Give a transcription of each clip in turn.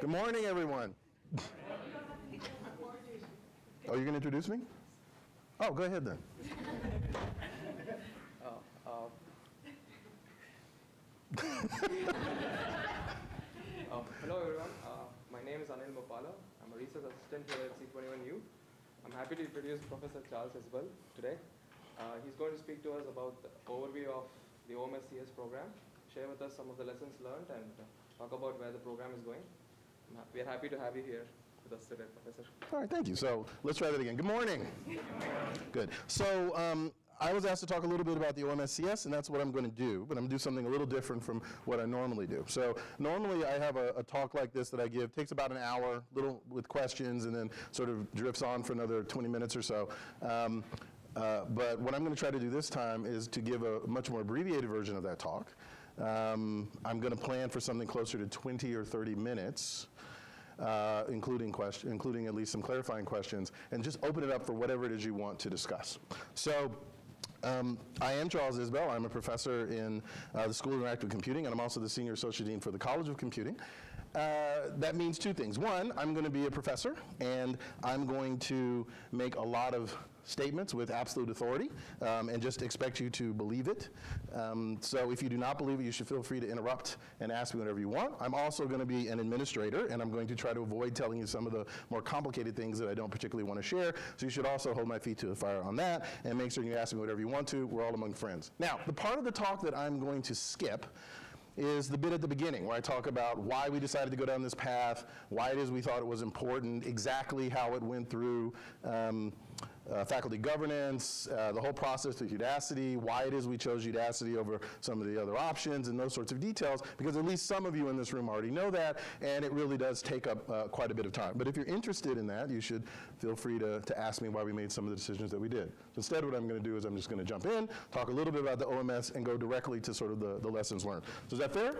Good morning, everyone. Oh, you're going to introduce me? Oh, go ahead then. Hello, everyone. My name is Anil Mopala. I'm a research assistant here at C21U. I'm happy to introduce Professor Charles Isbell today. He's going to speak to us about the overview of the OMSCS program, share with us some of the lessons learned, and talk about where the program is going. We are happy to have you here with us today, Professor. All right, thank you. So let's try that again. Good morning. Good. So I was asked to talk a little bit about the OMSCS, and that's what I'm going to do. But I'm going to do something a little different from what I normally do. So normally I have a talk like this that I give. It takes about an hour, little with questions, and then sort of drifts on for another 20 minutes or so. But what I'm going to try to do this time is to give a much more abbreviated version of that talk. I'm going to plan for something closer to 20 or 30 minutes, including at least some clarifying questions, and just open it up for whatever it is you want to discuss. So I am Charles Isbell. I'm a professor in the School of Interactive Computing, and I'm also the Senior Associate Dean for the College of Computing. That means two things. One, I'm going to be a professor, and I'm going to make a lot of statements with absolute authority and just expect you to believe it. So if you do not believe it, you should feel free to interrupt and ask me whatever you want. I'm also going to be an administrator, and I'm going to try to avoid telling you some of the more complicated things that I don't particularly want to share. So you should also hold my feet to the fire on that, and make sure you ask me whatever you want to. We're all among friends. Now, the part of the talk that I'm going to skip is the bit at the beginning where I talk about why we decided to go down this path, why it is we thought it was important, exactly how it went through faculty governance, the whole process with Udacity, why it is we chose Udacity over some of the other options, and those sorts of details, because at least some of you in this room already know that, and it really does take up quite a bit of time. But if you're interested in that, you should feel free to ask me why we made some of the decisions that we did. So instead, what I'm going to do is I'm just going to jump in, talk a little bit about the OMS, and go directly to sort of the lessons learned. So is that fair?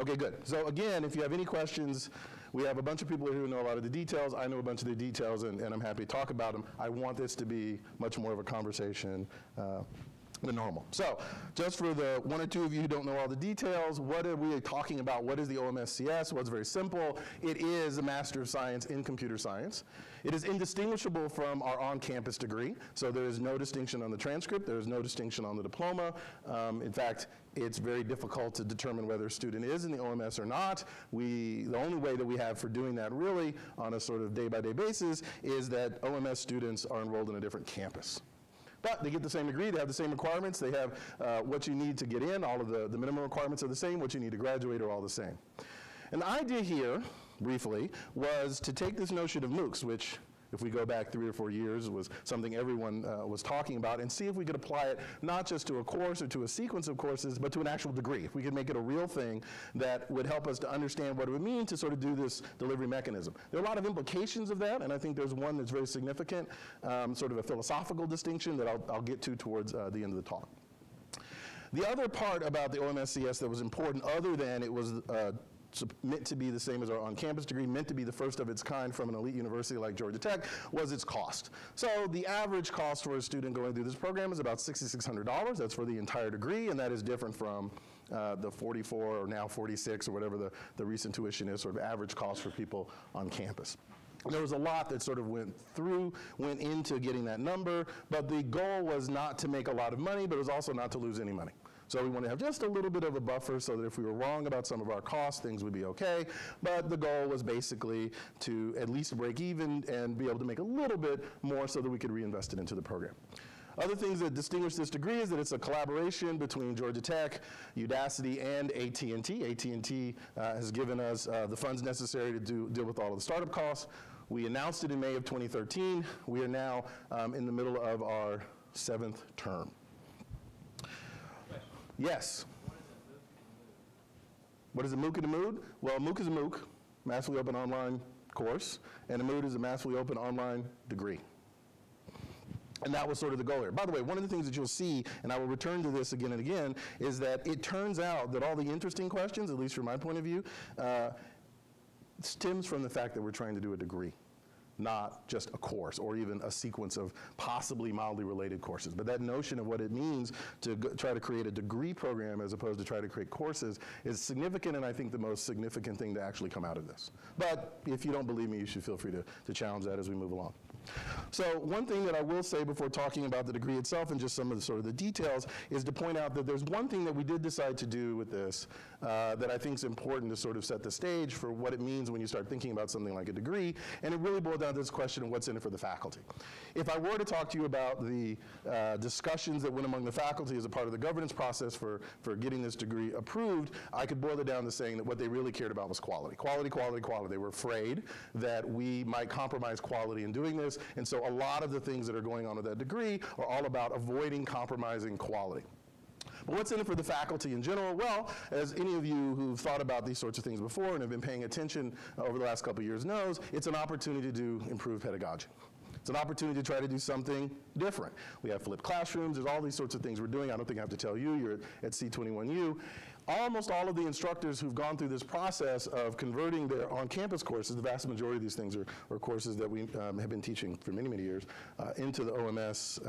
Okay, good. So again, if you have any questions, we have a bunch of people here who know a lot of the details. I know a bunch of the details, and I'm happy to talk about them. I want this to be much more of a conversation than normal. So just for the one or two of you who don't know all the details, what are we talking about? What is the OMSCS? Well, it's very simple. It is a Master of Science in Computer Science. It is indistinguishable from our on-campus degree. So there is no distinction on the transcript. There is no distinction on the diploma. In fact, it's very difficult to determine whether a student is in the OMS or not. The only way that we have for doing that really on a sort of day-by-day basis is that OMS students are enrolled in a different campus. But they get the same degree, they have the same requirements, they have what you need to get in, all of the minimum requirements are the same, what you need to graduate are all the same. And the idea here, briefly, was to take this notion of MOOCs, which if we go back 3 or 4 years, was something everyone was talking about, and see if we could apply it not just to a course or to a sequence of courses, but to an actual degree. If we could make it a real thing that would help us to understand what it would mean to sort of do this delivery mechanism. There are a lot of implications of that, and I think there's one that's very significant, sort of a philosophical distinction that I'll get to towards the end of the talk. The other part about the OMSCS that was important, other than it was meant to be the same as our on-campus degree, meant to be the first of its kind from an elite university like Georgia Tech, was its cost. So the average cost for a student going through this program is about $6,600. That's for the entire degree, and that is different from the 44 or now 46 or whatever the recent tuition is, sort of average cost for people on campus. There was a lot that sort of went into getting that number, but the goal was not to make a lot of money, but it was also not to lose any money. So we want to have just a little bit of a buffer so that if we were wrong about some of our costs, things would be okay. But the goal was basically to at least break even and be able to make a little bit more so that we could reinvest it into the program. Other things that distinguish this degree is that it's a collaboration between Georgia Tech, Udacity, and AT&T. AT&T has given us the funds necessary to deal with all of the startup costs. We announced it in May of 2013. We are now in the middle of our 7th term. Yes? What is a MOOC and a MOOD? Well, a MOOC is a MOOC, massively open online course, and a MOOD is a massively open online degree. And that was sort of the goal here. By the way, one of the things that you'll see, and I will return to this again and again, is that it turns out that all the interesting questions, at least from my point of view, stems from the fact that we're trying to do a degree. not just a course or even a sequence of possibly mildly related courses. But that notion of what it means to try to create a degree program as opposed to try to create courses is significant, and I think the most significant thing to actually come out of this. But if you don't believe me, you should feel free to challenge that as we move along. So one thing that I will say before talking about the degree itself and just some of the sort of the details is to point out that there's one thing that we did decide to do with this that I think is important to sort of set the stage for what it means when you start thinking about something like a degree, and it really boiled down to this question of what's in it for the faculty. If I were to talk to you about the discussions that went among the faculty as a part of the governance process for getting this degree approved, I could boil it down to saying that what they really cared about was quality. Quality, quality, quality. They were afraid that we might compromise quality in doing this, and so a lot of the things that are going on with that degree are all about avoiding compromising quality. But what's in it for the faculty in general? Well, as any of you who've thought about these sorts of things before and have been paying attention over the last couple of years knows, it's an opportunity to do improved pedagogy. It's an opportunity to try to do something different. We have flipped classrooms. There's all these sorts of things we're doing. I don't think I have to tell you. You're at C21U. Almost all of the instructors who've gone through this process of converting their on-campus courses, the vast majority of these things are courses that we have been teaching for many, many years into the OMS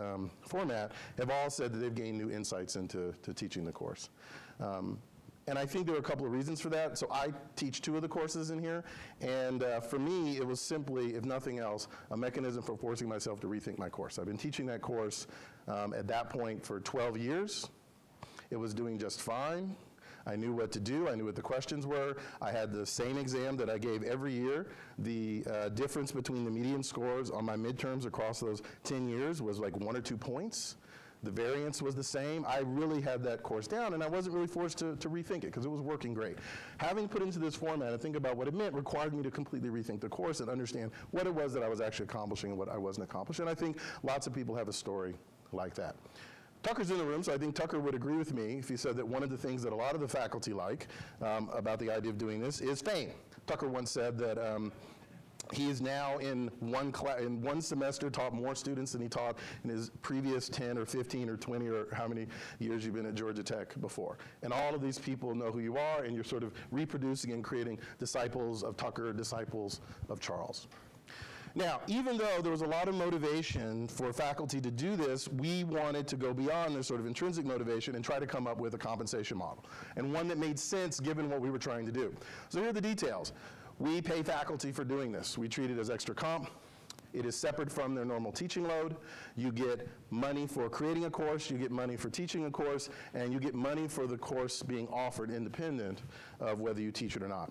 format, have all said that they've gained new insights into teaching the course. And I think there are a couple of reasons for that. So I teach two of the courses in here. And for me, it was simply, if nothing else, a mechanism for forcing myself to rethink my course. I've been teaching that course at that point for 12 years. It was doing just fine. I knew what to do. I knew what the questions were. I had the same exam that I gave every year. The difference between the median scores on my midterms across those 10 years was like 1 or 2 points. The variance was the same. I really had that course down, and I wasn't really forced to rethink it because it was working great. Having put into this format and think about what it meant required me to completely rethink the course and understand what it was that I was actually accomplishing and what I wasn't accomplishing. And I think lots of people have a story like that. Tucker's in the room, so I think Tucker would agree with me if he said that one of the things that a lot of the faculty like about the idea of doing this is fame. Tucker once said that he is now in one semester taught more students than he taught in his previous 10 or 15 or 20 or how many years you've been at Georgia Tech before. And all of these people know who you are, and you're sort of reproducing and creating disciples of Tucker, disciples of Charles. Now, even though there was a lot of motivation for faculty to do this, we wanted to go beyond this sort of intrinsic motivation and try to come up with a compensation model, and one that made sense given what we were trying to do. So here are the details. We pay faculty for doing this. We treat it as extra comp. It is separate from their normal teaching load. You get money for creating a course, you get money for teaching a course, and you get money for the course being offered independent of whether you teach it or not.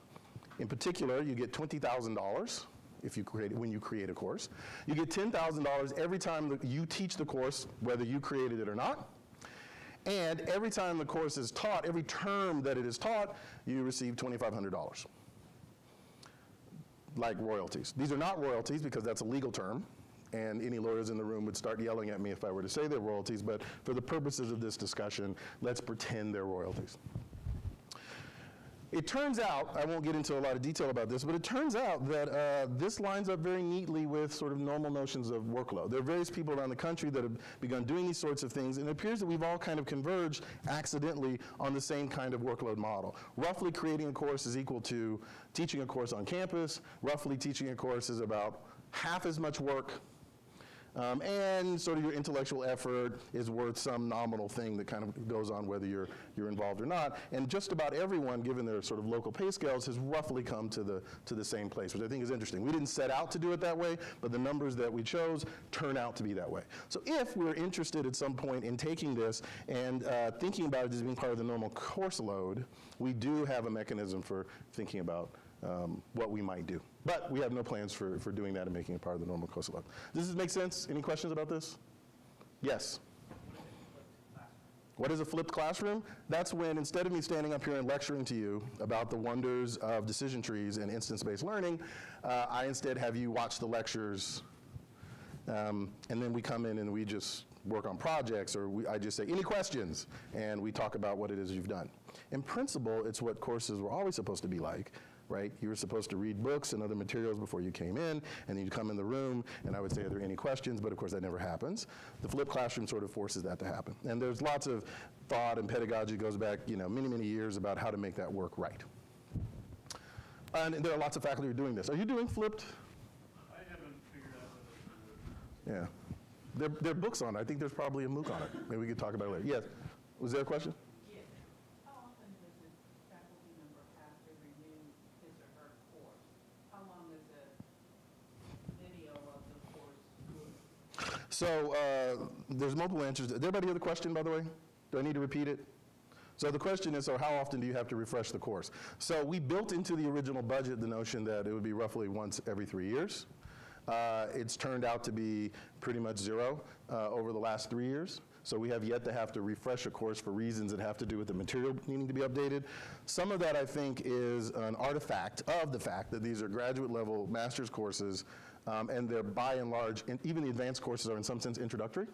In particular, you get $20,000 if you create, when you create a course. You get $10,000 every time that you teach the course, whether you created it or not. And every time the course is taught, every term that it is taught, you receive $2,500. Like royalties. These are not royalties because that's a legal term, and any lawyers in the room would start yelling at me if I were to say they're royalties, but for the purposes of this discussion, let's pretend they're royalties. It turns out, I won't get into a lot of detail about this, but it turns out that this lines up very neatly with sort of normal notions of workload. There are various people around the country that have begun doing these sorts of things, and it appears that we've all kind of converged accidentally on the same kind of workload model. Roughly creating a course is equal to teaching a course on campus. Roughly teaching a course is about half as much work, and sort of your intellectual effort is worth some nominal thing that kind of goes on whether you're involved or not. And just about everyone, given their sort of local pay scales, has roughly come to the same place, which I think is interesting. We didn't set out to do it that way, but the numbers that we chose turn out to be that way. So if we're interested at some point in taking this and thinking about it as being part of the normal course load, we do have a mechanism for thinking about what we might do. But we have no plans for doing that and making it part of the normal course load. Does this make sense? Any questions about this? Yes? What is a flipped classroom? That's when, instead of me standing up here and lecturing to you about the wonders of decision trees and instance-based learning, I instead have you watch the lectures, and then we come in and we just work on projects, or I just say, any questions? And we talk about what it is you've done. In principle, it's what courses were always supposed to be like. Right? You were supposed to read books and other materials before you came in, and then you'd come in the room, and I would say, are there any questions? But of course, that never happens. The flipped classroom sort of forces that to happen. And there's lots of thought and pedagogy goes back, you know, many, many years about how to make that work right. And there are lots of faculty who are doing this. Are you doing flipped? I haven't Yeah. There are books on it. I think there's probably a MOOC on it. Maybe we could talk about it later. Yes. Was there a question? Yes. How often does a faculty member have to renew his or her course? How long is a video of the course good? So there's multiple answers. Did everybody hear the question, by the way? Do I need to repeat it? So the question is, so how often do you have to refresh the course? So we built into the original budget the notion that it would be roughly once every 3 years. It's turned out to be pretty much zero over the last 3 years. So we have yet to have to refresh a course for reasons that have to do with the material needing to be updated. Some of that, I think, is an artifact of the fact that these are graduate level master's courses, and they're by and large, and even the advanced courses are in some sense introductory.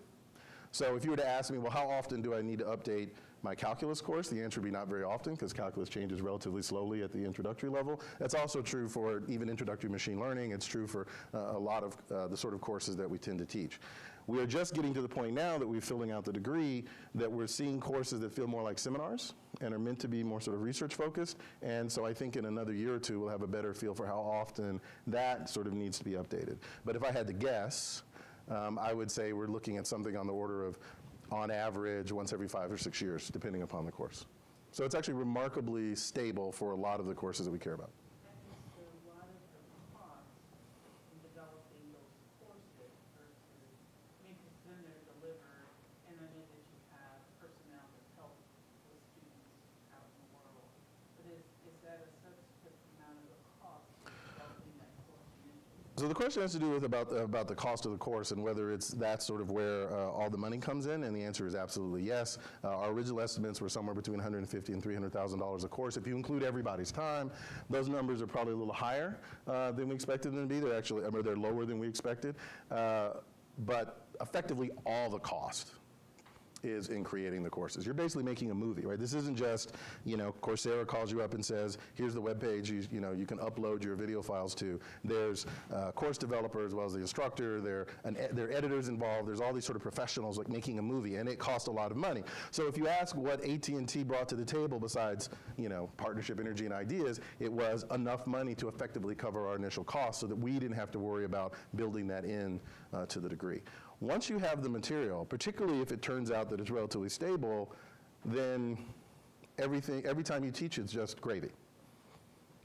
So if you were to ask me, well, how often do I need to update my calculus course? The answer would be not very often, because calculus changes relatively slowly at the introductory level. That's also true for even introductory machine learning. It's true for a lot of the sort of courses that we tend to teach. We are just getting to the point now that we're filling out the degree that we're seeing courses that feel more like seminars and are meant to be more sort of research focused. And so I think in another year or two, we'll have a better feel for how often that sort of needs to be updated. But if I had to guess, I would say we're looking at something on the order of, on average, once every 5 or 6 years, depending upon the course. So it's actually remarkably stable for a lot of the courses that we care about. And is there a lot of the cost in developing those courses versus, I mean, because then they're delivered, and I know that you have personnel that help those students out in the world. But is that a substantive amount of the cost in developing that course? So the question has to do with about the cost of the course and whether it's that's sort of where all the money comes in, and the answer is absolutely yes. Our original estimates were somewhere between $150,000 and $300,000 a course. If you include everybody's time, those numbers are probably a little higher than we expected them to be. They're actually, I mean, they're lower than we expected, but effectively all the cost is in creating the courses. You're basically making a movie, right? This isn't just, you know, Coursera calls you up and says, here's the web page you know, you can upload your video files to. There's course developers as well as the instructor. There are editors involved. There's all these sort of professionals like making a movie, and it costs a lot of money. So if you ask what AT&T brought to the table besides, you know, partnership, energy, and ideas, it was enough money to effectively cover our initial costs so that we didn't have to worry about building that in to the degree. Once you have the material, particularly if it turns out that it's relatively stable, then every time you teach, it's just gravy.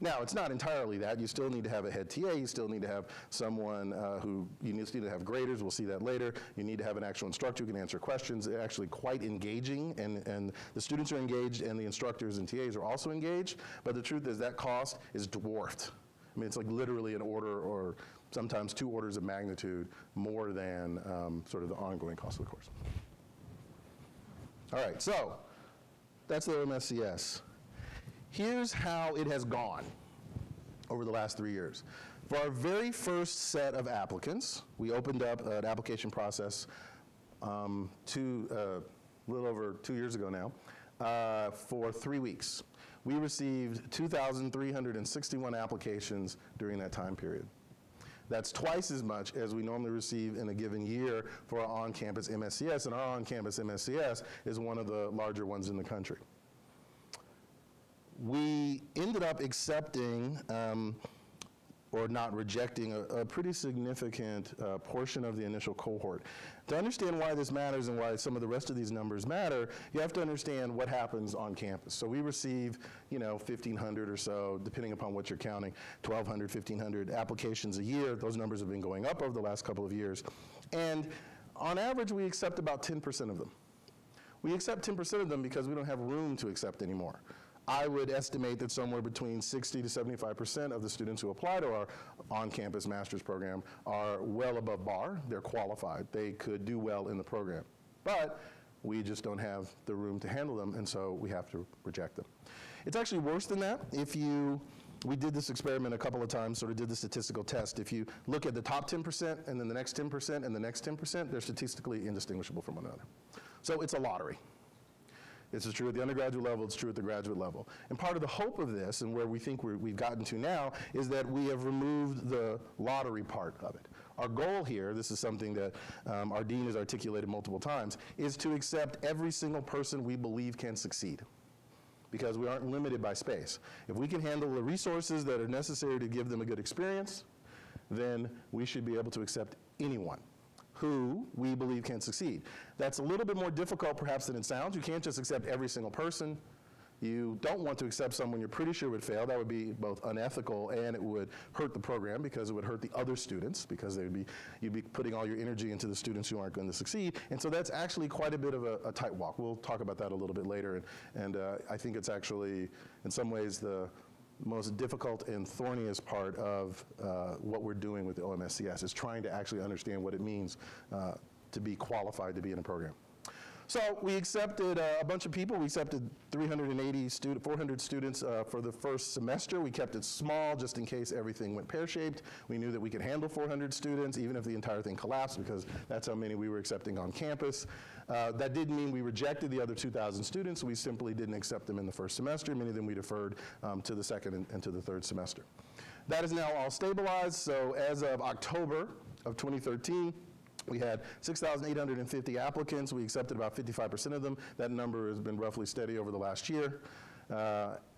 Now, it's not entirely that. You still need to have a head TA. You still need to have someone who, you need to have graders. We'll see that later. You need to have an actual instructor who can answer questions. They're actually quite engaging, and the students are engaged, and the instructors and TAs are also engaged. But the truth is that cost is dwarfed. I mean, it's like literally an order or sometimes 2 orders of magnitude more than sort of the ongoing cost of the course. All right, so that's the OMSCS. Here's how it has gone over the last 3 years. For our very first set of applicants, we opened up an application process a little over 2 years ago now for 3 weeks. We received 2,361 applications during that time period. That's twice as much as we normally receive in a given year for our on-campus MSCS, and our on-campus MSCS is one of the larger ones in the country. We ended up accepting or not rejecting a pretty significant portion of the initial cohort. To understand why this matters and why some of the rest of these numbers matter, you have to understand what happens on campus. So we receive, you know, 1,500 or so, depending upon what you're counting, 1,200, 1,500 applications a year. Those numbers have been going up over the last couple of years. And on average, we accept about 10% of them. We accept 10% of them because we don't have room to accept anymore. I would estimate that somewhere between 60 to 75% of the students who apply to our on-campus master's program are well above bar. They're qualified. They could do well in the program. But we just don't have the room to handle them, and so we have to reject them. It's actually worse than that. We did this experiment a couple of times, sort of did the statistical test. If you look at the top 10% and then the next 10% and the next 10%, they're statistically indistinguishable from one another. So it's a lottery. This is true at the undergraduate level, it's true at the graduate level. And part of the hope of this, and where we think we've gotten to now, is that we have removed the lottery part of it. Our goal here, this is something that our dean has articulated multiple times, is to accept every single person we believe can succeed, because we aren't limited by space. If we can handle the resources that are necessary to give them a good experience, then we should be able to accept anyone who we believe can succeed. That's a little bit more difficult perhaps than it sounds. You can't just accept every single person. You don't want to accept someone you're pretty sure would fail. That would be both unethical and it would hurt the program because it would hurt the other students because you'd be putting all your energy into the students who aren't going to succeed. And so that's actually quite a bit of a tight walk. We'll talk about that a little bit later. And I think it's actually, in some ways, the most difficult and thorniest part of what we're doing with the OMSCS is trying to actually understand what it means to be qualified to be in a program. So we accepted a bunch of people. We accepted 400 students for the first semester. We kept it small just in case everything went pear-shaped. We knew that we could handle 400 students even if the entire thing collapsed because that's how many we were accepting on campus. That didn't mean we rejected the other 2,000 students. We simply didn't accept them in the first semester. Many of them we deferred to the second and to the third semester. That is now all stabilized. So as of October of 2013, we had 6,850 applicants. We accepted about 55% of them. That number has been roughly steady over the last year.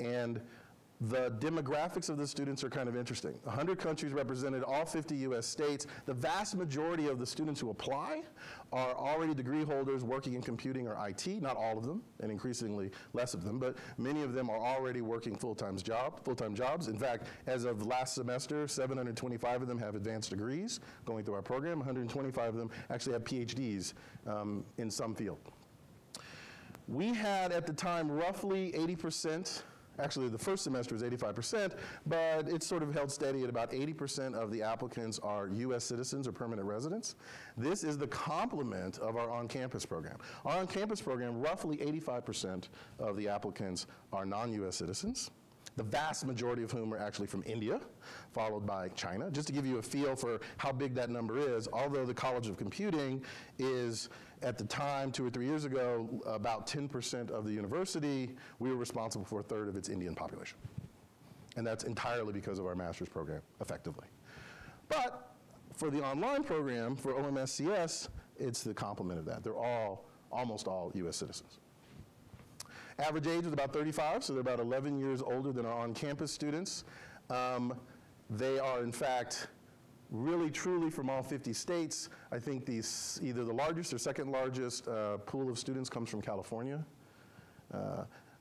And the demographics of the students are kind of interesting. 100 countries represented, all 50 US states. The vast majority of the students who apply are already degree holders working in computing or IT, not all of them, and increasingly less of them, but many of them are already working full-time jobs. In fact, as of last semester, 725 of them have advanced degrees going through our program. 125 of them actually have PhDs in some field. We had at the time roughly 80%. Actually, the first semester was 85%, but it's sort of held steady at about 80% of the applicants are US citizens or permanent residents. This is the complement of our on-campus program. Our on-campus program, roughly 85% of the applicants are non-US citizens, the vast majority of whom are actually from India, followed by China. Just to give you a feel for how big that number is, although the College of Computing is, at the time, 2 or 3 years ago, about 10% of the university, we were responsible for a third of its Indian population. And that's entirely because of our master's program, effectively. But for the online program, for OMSCS, it's the complement of that. They're all, almost all, US citizens. Average age was about 35, so they're about 11 years older than our on-campus students. They are, in fact, really truly from all 50 states. I think these, either the largest or second largest pool of students comes from California,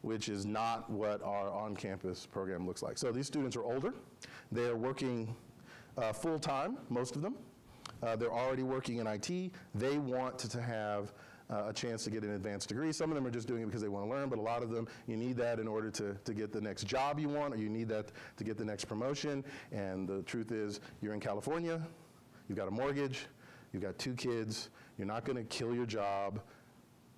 which is not what our on-campus program looks like. So these students are older. They are working full-time, most of them. They're already working in IT. They want to have a chance to get an advanced degree. Some of them are just doing it because they want to learn, but a lot of them, you need that in order to get the next job you want, or you need that to get the next promotion. And the truth is, you're in California, you've got a mortgage, you've got 2 kids, you're not going to kill your job,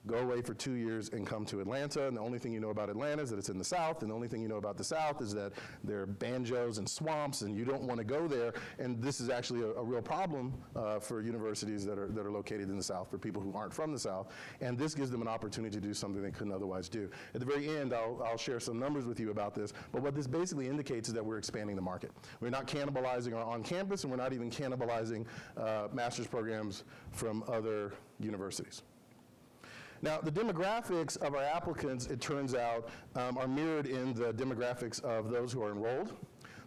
go away for 2 years and come to Atlanta, and the only thing you know about Atlanta is that it's in the South, and the only thing you know about the South is that there are banjos and swamps, and you don't want to go there, and this is actually a real problem for universities that are located in the South, for people who aren't from the South, and this gives them an opportunity to do something they couldn't otherwise do. At the very end, I'll share some numbers with you about this, but what this basically indicates is that we're expanding the market. We're not cannibalizing our on-campus, and we're not even cannibalizing master's programs from other universities. Now, the demographics of our applicants, it turns out, are mirrored in the demographics of those who are enrolled.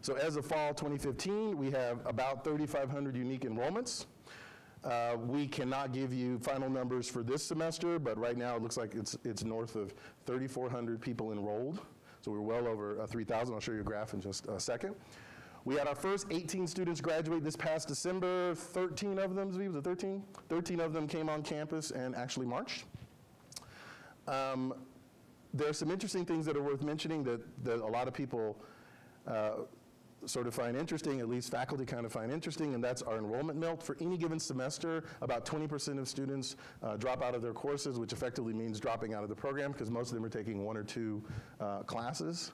So as of fall 2015, we have about 3,500 unique enrollments. We cannot give you final numbers for this semester, but right now it looks like it's north of 3,400 people enrolled. So we're well over 3,000. I'll show you a graph in just a second. We had our first 18 students graduate this past December. 13 of them, was it 13? 13 of them came on campus and actually marched. There are some interesting things that are worth mentioning that a lot of people sort of find interesting, at least faculty kind of find interesting, and that's our enrollment melt. For any given semester, about 20% of students drop out of their courses, which effectively means dropping out of the program because most of them are taking 1 or 2 classes.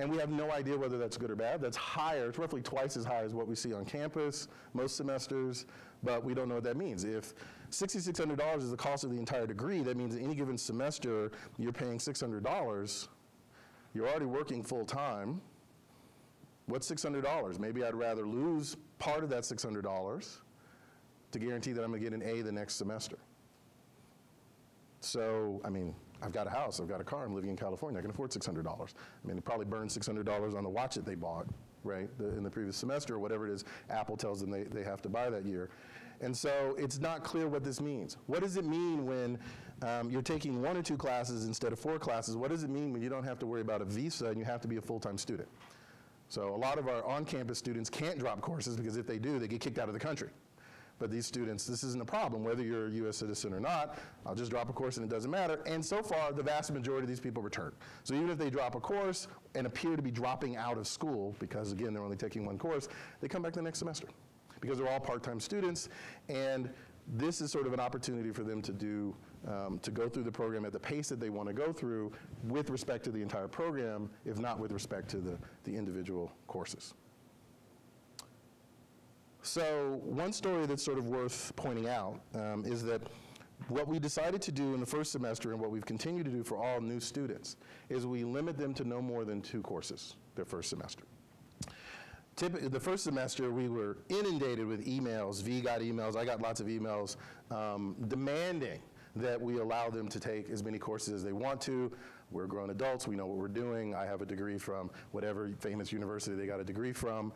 And we have no idea whether that's good or bad. That's higher, it's roughly twice as high as what we see on campus most semesters, but we don't know what that means. If $6,600 is the cost of the entire degree, that means in any given semester, you're paying $600. You're already working full time. What's $600? Maybe I'd rather lose part of that $600 to guarantee that I'm gonna get an A the next semester. So, I mean, I've got a house, I've got a car, I'm living in California, I can afford $600. I mean, they probably burned $600 on the watch that they bought right, in the previous semester or whatever it is Apple tells them they have to buy that year. And so it's not clear what this means. What does it mean when you're taking 1 or 2 classes instead of 4 classes? What does it mean when you don't have to worry about a visa and you have to be a full-time student? So a lot of our on-campus students can't drop courses because if they do, they get kicked out of the country. But these students, this isn't a problem, whether you're a US citizen or not. I'll just drop a course and it doesn't matter. And so far, the vast majority of these people return. So even if they drop a course and appear to be dropping out of school, because again, they're only taking 1 course, they come back the next semester because they're all part-time students. And this is sort of an opportunity for them to do, to go through the program at the pace that they want to go through with respect to the entire program, if not with respect to the individual courses. So one story that's sort of worth pointing out is that what we decided to do in the first semester and what we've continued to do for all new students is we limit them to no more than 2 courses their first semester. Typically, the first semester we were inundated with emails. V got emails, I got lots of emails demanding that we allow them to take as many courses as they want to. We're grown adults, we know what we're doing. I have a degree from whatever famous university they got a degree from.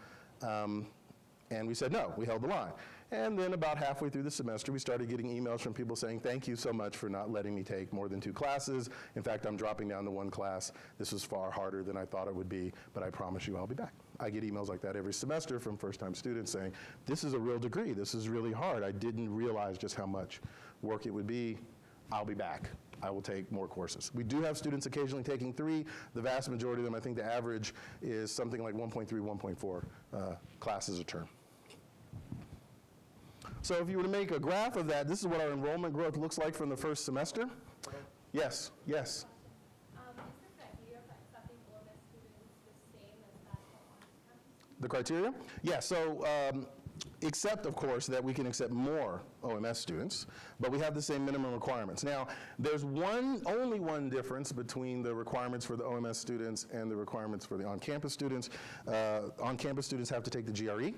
And we said no, we held the line. And then about halfway through the semester, we started getting emails from people saying, thank you so much for not letting me take more than 2 classes. In fact, I'm dropping down to 1 class. This was far harder than I thought it would be, but I promise you I'll be back. I get emails like that every semester from first-time students saying, this is a real degree, this is really hard. I didn't realize just how much work it would be. I'll be back. I will take more courses. We do have students occasionally taking 3. The vast majority of them, I think the average is something like 1.3, 1.4 classes a term. So if you were to make a graph of that, this is what our enrollment growth looks like from the first semester. Yes, yes. Is this idea of accepting all students the same as that on campus? The criteria? Yeah, so except, of course, that we can accept more OMS students, but we have the same minimum requirements. Now, there's only one difference between the requirements for the OMS students and the requirements for the on-campus students. On-campus students have to take the GRE.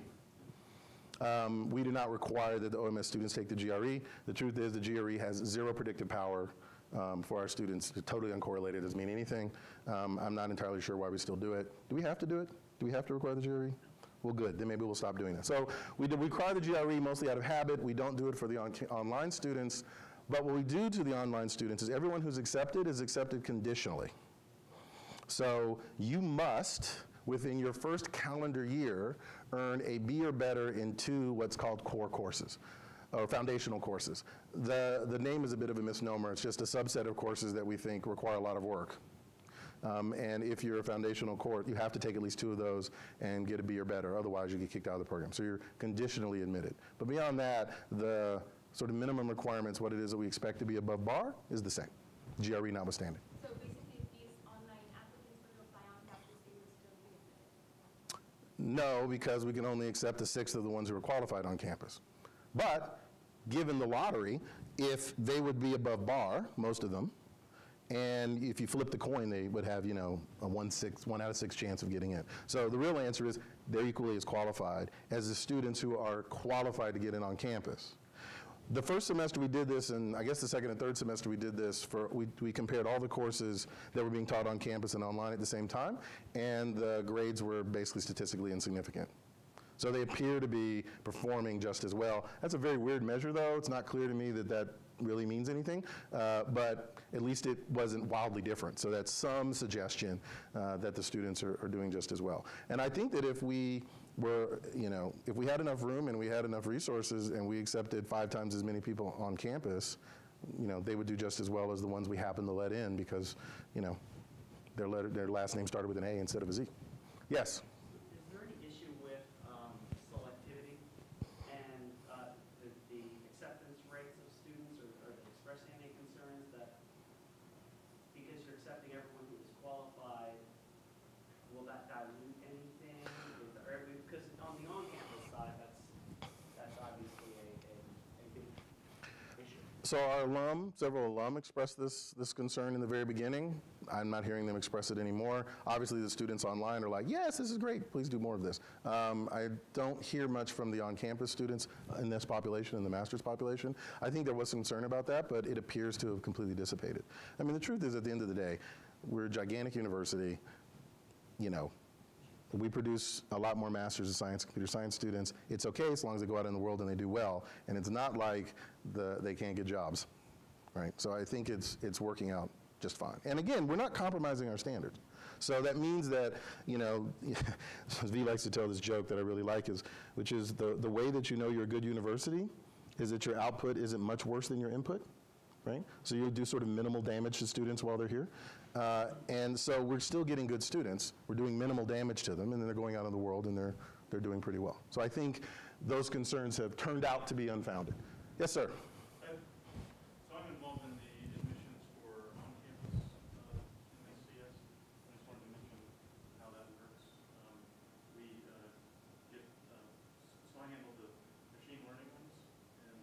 We do not require that the OMS students take the GRE. The truth is the GRE has 0 predictive power for our students. It's totally uncorrelated, it doesn't mean anything. I'm not entirely sure why we still do it. Do we have to do it? Do we have to require the GRE? Well, good, then maybe we'll stop doing that. So we require the GRE mostly out of habit. We don't do it for the online students. But what we do to the online students is everyone who's accepted is accepted conditionally. So you must, within your first calendar year, earn a B or better in 2 what's called core courses, or foundational courses. The name is a bit of a misnomer. It's just a subset of courses that we think require a lot of work. And if you're a foundational course, you have to take at least 2 of those and get a B or better. Otherwise, you get kicked out of the program. So you're conditionally admitted. But beyond that, the sort of minimum requirements, what it is that we expect to be above bar, is the same, GRE notwithstanding. So no, because we can only accept a 6th of the ones who are qualified on campus. But given the lottery, if they would be above bar, most of them, and if you flip the coin, they would have, you know, a 1 out of 6 chance of getting in. So the real answer is they're equally as qualified as the students who are qualified to get in on campus. The first semester we did this, and I guess the second and third semester we did this, we compared all the courses that were being taught on campus and online at the same time, and the grades were basically statistically insignificant. So they appear to be performing just as well. That's a very weird measure, though. It's not clear to me that that really means anything, but at least it wasn't wildly different. So that's some suggestion that the students are doing just as well. And I think that if we were, you know, if we had enough room and we had enough resources and we accepted 5 times as many people on campus, you know, they would do just as well as the ones we happen to let in because, you know, their last name started with an A instead of a Z. Yes? So our alum, several alum expressed this concern in the very beginning. I'm not hearing them express it anymore. Obviously the students online are like, yes, this is great, please do more of this. I don't hear much from the on-campus students in this population, in the master's population. I think there was concern about that, but it appears to have completely dissipated. I mean, the truth is at the end of the day, we're a gigantic university, you know, we produce a lot more Masters of Science, Computer Science students. It's okay as long as they go out in the world and they do well. And it's not like they can't get jobs, right? So I think it's working out just fine. And again, we're not compromising our standards. So that means that, you know, as V likes to tell this joke that I really like, which is the way that you know you're a good university is that your output isn't much worse than your input. Right? So you do sort of minimal damage to students while they're here. And so we're still getting good students. We're doing minimal damage to them, and then they're going out in the world, and they're doing pretty well. So I think those concerns have turned out to be unfounded. Yes, sir? So I'm involved in the admissions for on-campus MSCS. I just wanted to mention how that works. So I handle the machine learning ones, and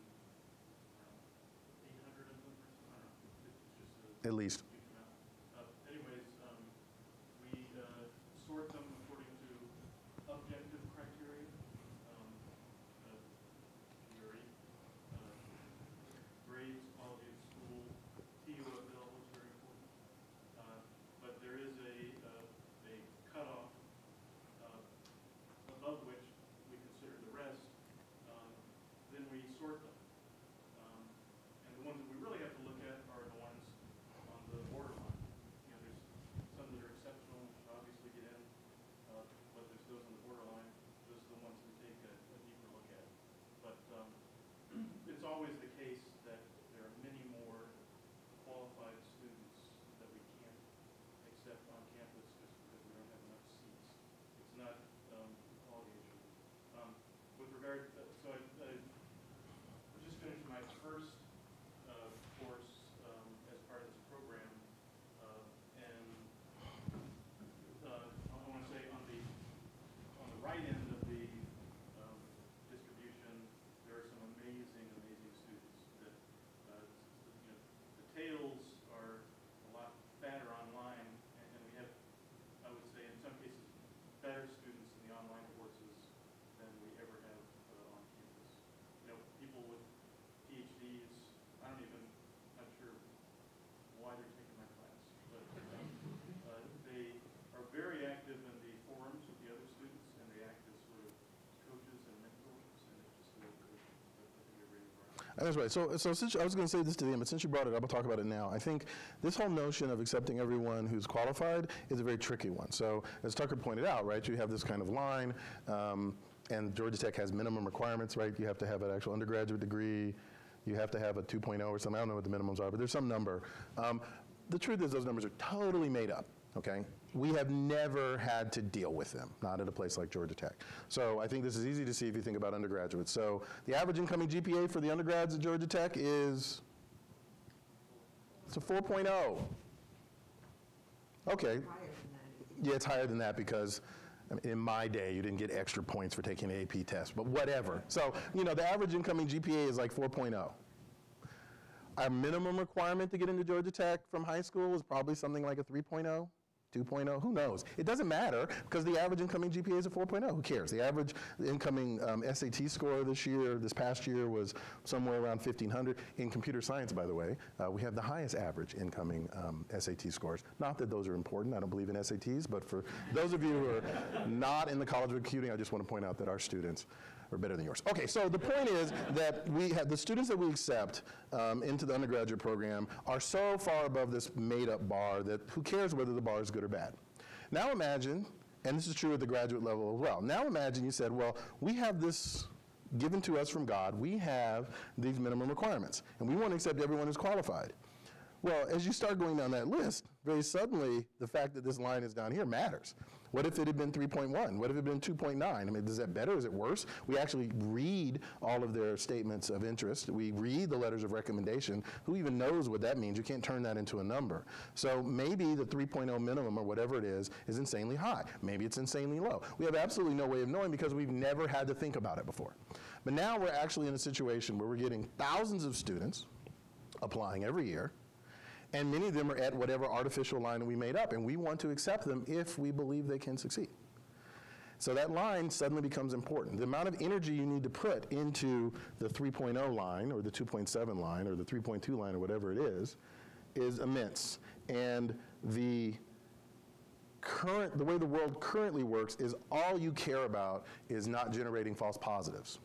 800 of them. At least. Anyways, we sort them according to objective criteria. Grades, quality of school, TU available is very important. But there is a cutoff above which we consider the rest. Then we sort them. And the ones that we really have to look at are the ones on the borderline. You know, there's some that are exceptional, which obviously get in, but there's those on the borderline. Those are the ones we take a deeper look at. But it's always the case that there are many more qualified students that we can't accept on campus just because we don't have enough seats. It's not a quality issue. With regard, so I just finished my first course as part of this program, and I want to say on the right end of the distribution, there are some amazing students. You know, the tails are a lot fatter online, and we have, I would say, in some cases, better students in the online courses than we ever have on campus. You know, people with PhDs, I'm not sure why they're taking my class, but they are very active in the forums with the other students, and they act as sort of coaches and mentors, and it's just a little bit of a. That's right. So since I was going to say this to them, but since you brought it up, I'll talk about it now. I think this whole notion of accepting everyone who's qualified is a very tricky one. So as Tucker pointed out, right, you have this kind of line, and Georgia Tech has minimum requirements, right? You have to have an actual undergraduate degree. You have to have a 2.0 or something. I don't know what the minimums are, but there's some number. The truth is those numbers are totally made up, okay? We have never had to deal with them, not at a place like Georgia Tech. So I think this is easy to see if you think about undergraduates. So the average incoming GPA for the undergrads at Georgia Tech is, it's a 4.0. Okay. Yeah, it's higher than that because in my day, you didn't get extra points for taking an AP test, but whatever. So, you know, the average incoming GPA is like 4.0. Our minimum requirement to get into Georgia Tech from high school is probably something like a 3.0, 2.0, who knows? It doesn't matter because the average incoming GPA is a 4.0, who cares? The average incoming SAT score this past year was somewhere around 1,500. In computer science, by the way, we have the highest average incoming SAT scores. Not that those are important, I don't believe in SATs, but for those of you who are not in the College of Computing, I just want to point out that our students are better than yours. Okay, so the point is that we have the students that we accept into the undergraduate program are so far above this made-up bar that who cares whether the bar is good or bad. Now imagine, and this is true at the graduate level as well, now imagine you said, well, we have this given to us from God, we have these minimum requirements, and we want to accept everyone who's qualified. Well, as you start going down that list, very suddenly, the fact that this line is down here matters. What if it had been 3.1? What if it had been 2.9? I mean, is that better? Is it worse? We actually read all of their statements of interest. We read the letters of recommendation. Who even knows what that means? You can't turn that into a number. So maybe the 3.0 minimum or whatever it is insanely high. Maybe it's insanely low. We have absolutely no way of knowing because we've never had to think about it before. But now we're actually in a situation where we're getting thousands of students applying every year, and many of them are at whatever artificial line we made up, and we want to accept them if we believe they can succeed. So that line suddenly becomes important. The amount of energy you need to put into the 3.0 line, or the 2.7 line, or the 3.2 line, or whatever it is immense. And the the way the world currently works is all you care about is not generating false positives.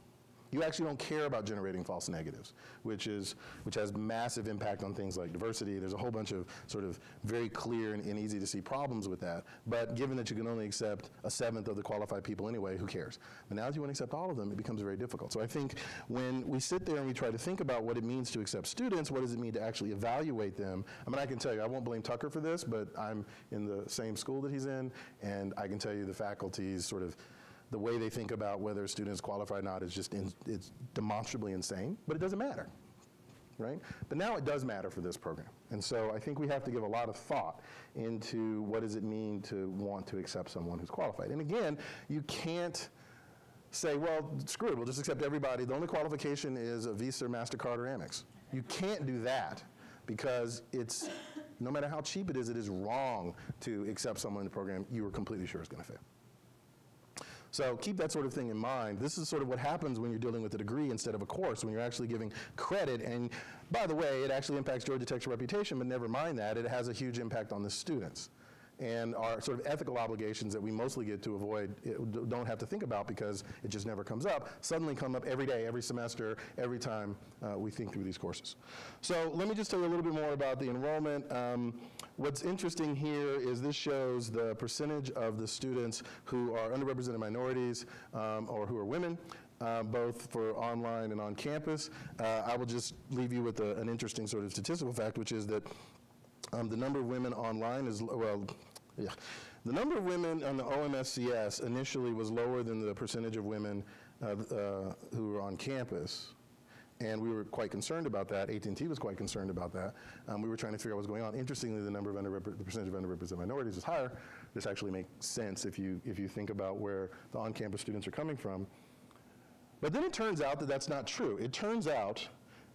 You actually don't care about generating false negatives, which has massive impact on things like diversity. There's a whole bunch of sort of very clear and easy to see problems with that. But given that you can only accept a seventh of the qualified people anyway, who cares? But now that you want to accept all of them, it becomes very difficult. So I think when we sit there and we try to think about what it means to accept students, what does it mean to actually evaluate them? I mean, I can tell you, I won't blame Tucker for this, but I'm in the same school that he's in, and I can tell you the faculty's sort of the way they think about whether a student is qualified or not is just it's demonstrably insane, but it doesn't matter, right? But now it does matter for this program. And so I think we have to give a lot of thought into what does it mean to want to accept someone who's qualified. And again, you can't say, well, screw it, we'll just accept everybody. The only qualification is a Visa, or MasterCard, or Amex. You can't do that because it's, no matter how cheap it is wrong to accept someone in the program you were completely sure is going to fail. So keep that sort of thing in mind. This is sort of what happens when you're dealing with a degree instead of a course, when you're actually giving credit. And by the way, it actually impacts Georgia Tech's reputation, but never mind that. It has a huge impact on the students. And our sort of ethical obligations that we mostly get to avoid, don't have to think about because it just never comes up, suddenly come up every day, every semester, every time we think through these courses. So let me just tell you a little bit more about the enrollment. What's interesting here is this shows the percentage of the students who are underrepresented minorities or who are women, both for online and on campus. I will just leave you with an interesting sort of statistical fact, which is that the number of women online is, well, yeah. The number of women on the OMSCS initially was lower than the percentage of women who were on campus. And we were quite concerned about that. AT&T was quite concerned about that. We were trying to figure out what was going on. Interestingly, the number of the percentage of underrepresented minorities is higher. This actually makes sense if you think about where the on-campus students are coming from. But then it turns out that that's not true. It turns out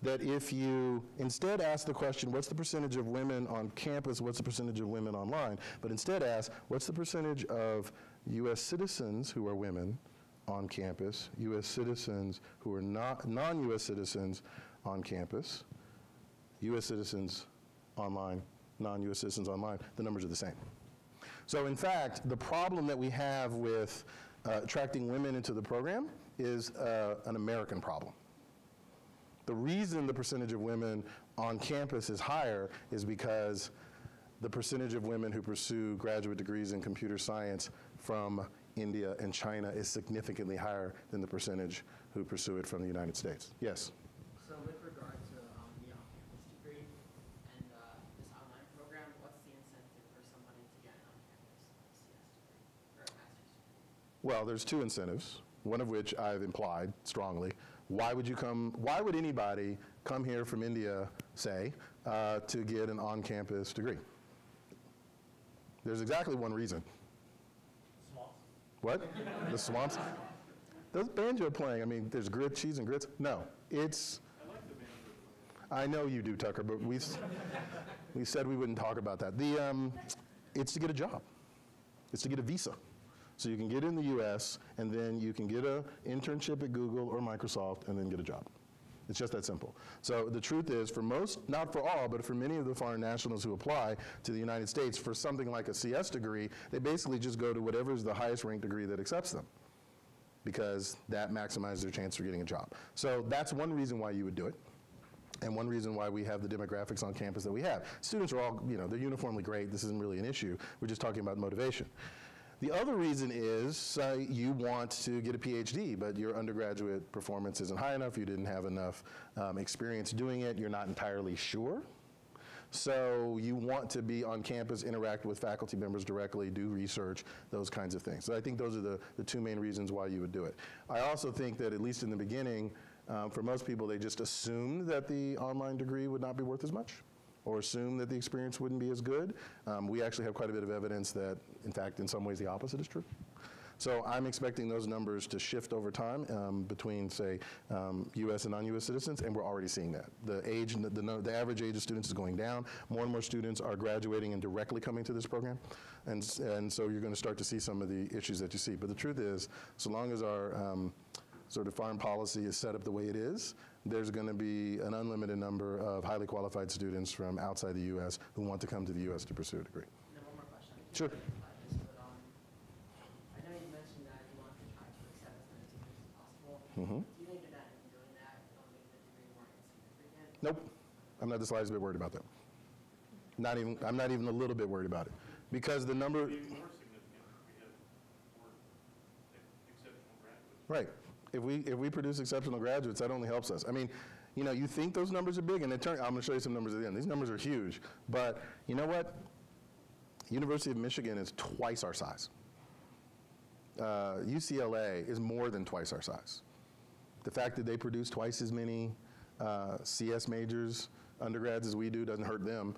that if you instead ask the question, what's the percentage of women on campus, what's the percentage of women online, but instead ask, what's the percentage of US citizens who are women on campus, US citizens who are not non-US citizens on campus, US citizens online, non-US citizens online, the numbers are the same. So in fact, the problem that we have with attracting women into the program is an American problem. The reason the percentage of women on campus is higher is because the percentage of women who pursue graduate degrees in computer science from India and China is significantly higher than the percentage who pursue it from the United States. Yes? So with regard to the on-campus degree and this online program, what's the incentive for somebody to get an on-campus CS degree or a master's degree? Well, there's two incentives, one of which I've implied strongly. Why would you come, why would anybody come here from India, say, to get an on-campus degree? There's exactly one reason. Swamps. What? The swamps? Those banjo playing, I mean, there's grit, cheese and grits. No, it's, I like the banjo playing. I know you do, Tucker, but we said we wouldn't talk about that. The, it's to get a job. It's to get a visa. So you can get in the US, and then you can get an internship at Google or Microsoft, and then get a job. It's just that simple. So the truth is, for most, not for all, but for many of the foreign nationals who apply to the United States for something like a CS degree, they basically just go to whatever is the highest ranked degree that accepts them, because that maximizes their chance for getting a job. So that's one reason why you would do it, and one reason why we have the demographics on campus that we have. Students are all, you know, they're uniformly great. This isn't really an issue. We're just talking about motivation. The other reason is you want to get a PhD, but your undergraduate performance isn't high enough, you didn't have enough experience doing it, you're not entirely sure. So you want to be on campus, interact with faculty members directly, do research, those kinds of things. So I think those are the two main reasons why you would do it. I also think that at least in the beginning, for most people, they just assumed that the online degree would not be worth as much, or assume that the experience wouldn't be as good. We actually have quite a bit of evidence that, in fact, in some ways the opposite is true. So I'm expecting those numbers to shift over time between, say, US and non-US citizens, and we're already seeing that. The age, the average age of students is going down. More and more students are graduating and directly coming to this program. And so you're gonna start to see some of the issues that you see. But the truth is, so long as our sort of foreign policy is set up the way it is, there's gonna be an unlimited number of highly qualified students from outside the US who want to come to the US to pursue a degree. One more question. Sure. Do you think that in doing that, it'll make the degree more insignificant? Nope. I'm not the slightest bit worried about that. Not even, I'm not even a little bit worried about it. Because the number... Right. If we produce exceptional graduates, that only helps us. I mean, you know, you think those numbers are big, and it turns out, I'm going to show you some numbers at the end. These numbers are huge. But you know what? University of Michigan is twice our size. UCLA is more than twice our size. The fact that they produce twice as many CS majors, undergrads as we do doesn't hurt them.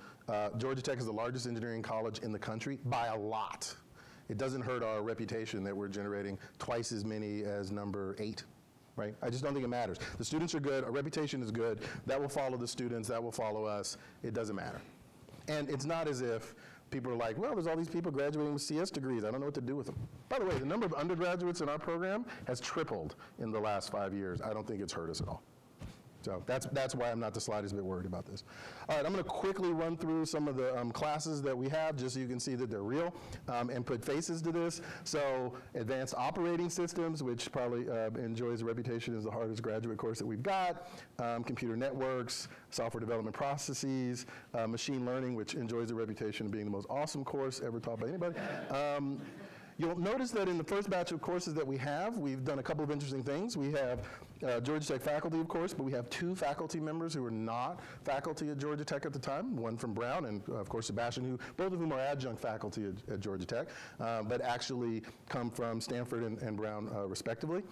Georgia Tech is the largest engineering college in the country by a lot. It doesn't hurt our reputation that we're generating twice as many as number 8, right? I just don't think it matters. The students are good, our reputation is good, that will follow the students, that will follow us, it doesn't matter. And it's not as if people are like, well, there's all these people graduating with CS degrees, I don't know what to do with them. By the way, the number of undergraduates in our program has tripled in the last 5 years. I don't think it's hurt us at all. So that's why I'm not the slightest bit worried about this. All right, I'm going to quickly run through some of the classes that we have just so you can see that they're real and put faces to this. So advanced operating systems, which probably enjoys a reputation as the hardest graduate course that we've got, computer networks, software development processes, machine learning, which enjoys a reputation of being the most awesome course ever taught by anybody. You'll notice that in the first batch of courses that we have, we've done a couple of interesting things. We have Georgia Tech faculty, of course, but we have 2 faculty members who are not faculty at Georgia Tech at the time, one from Brown and, of course, Sebastian, who both of whom are adjunct faculty at Georgia Tech, but actually come from Stanford and Brown, respectively.